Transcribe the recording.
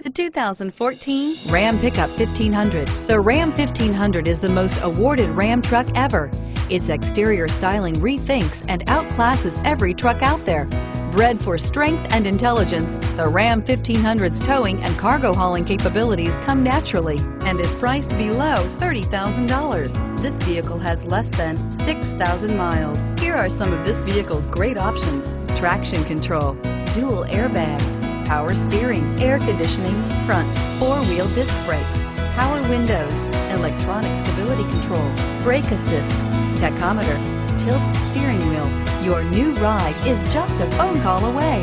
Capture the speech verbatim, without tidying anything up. The two thousand fourteen Ram Pickup fifteen hundred. The Ram fifteen hundred is the most awarded Ram truck ever. Its exterior styling rethinks and outclasses every truck out there. Bred for strength and intelligence, the Ram fifteen hundred's towing and cargo hauling capabilities come naturally and is priced below thirty thousand dollars. This vehicle has less than six thousand miles. Here are some of this vehicle's great options: traction control, dual airbags, power steering, air conditioning, front, four-wheel disc brakes, power windows, electronic stability control, brake assist, tachometer, tilt steering wheel. Your new ride is just a phone call away.